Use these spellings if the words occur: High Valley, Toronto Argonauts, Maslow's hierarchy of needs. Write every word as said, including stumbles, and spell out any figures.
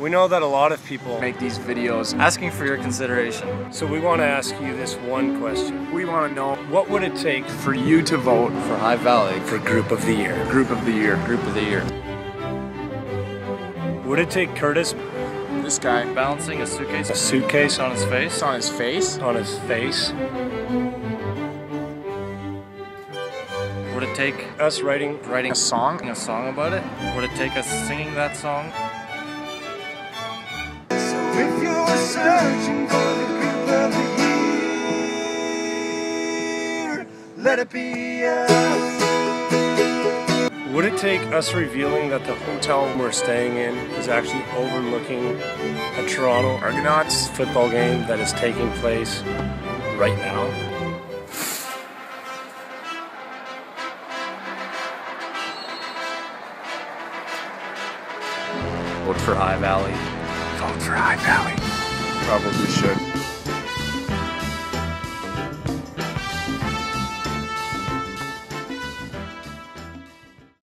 We know that a lot of people make these videos asking for your consideration. So we want to ask you this one question. We want to know, what would it take for you to vote for High Valley for Group of the Year? Group of the Year. Group of the Year. Would it take Curtis, this guy, balancing a suitcase, a suitcase on his face, on his face, on his face? Would it take us writing, writing a song, a song about it? Would it take us singing that song? If you were searching for the group of the year, let it be us. Would it take us revealing that the hotel we're staying in is actually overlooking a Toronto Argonauts football game that is taking place right now? Vote for High Valley. Vote for High Valley. Probably should.